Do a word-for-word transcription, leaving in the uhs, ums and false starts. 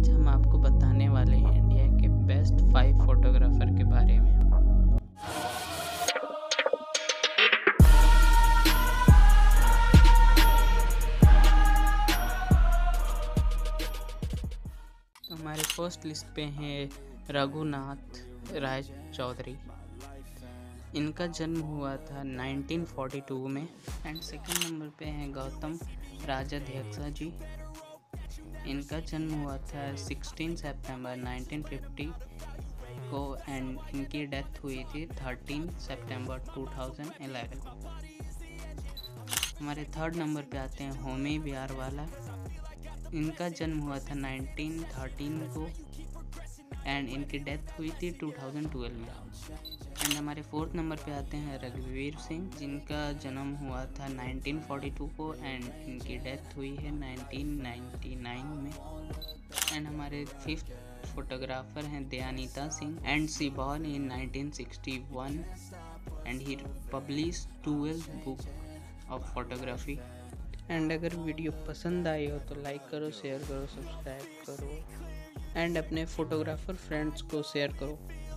आज हम आपको बताने वाले हैं इंडिया के बेस्ट फाइव फोटोग्राफर के बारे में। तो हमारे फर्स्ट लिस्ट पे हैं रघुनाथ राज चौधरी। इनका जन्म हुआ था उन्नीस सौ बयालीस में। एंड सेकंड नंबर पे हैं गौतम राजा अध्यक्ष जी। इनका जन्म हुआ था सोलह सितंबर उन्नीस सौ पचास को एंड इनकी डेथ हुई थी तेरह सितंबर दो हज़ार ग्यारह। हमारे थर्ड नंबर पे आते हैं होमी बियार वाला। इनका जन्म हुआ था उन्नीस सौ तेरह को एंड इनकी डेथ हुई थी दो हज़ार बारह में। एंड हमारे फोर्थ नंबर पे आते हैं रघुवीर सिंह, जिनका जन्म हुआ था उन्नीस सौ बयालीस को एंड इनकी डेथ हुई है उन्नीस सौ निन्यानवे में। एंड हमारे फिफ्थ फोटोग्राफर हैं Dayanita Singh and she born in nineteen sixty one and he publish twelve book of photography. And अगर वीडियो पसंद आई हो तो लाइक करो, शेयर करो, सब्सक्राइब करो एंड अपने फोटोग्राफर फ्रेंड्स को शेयर करो।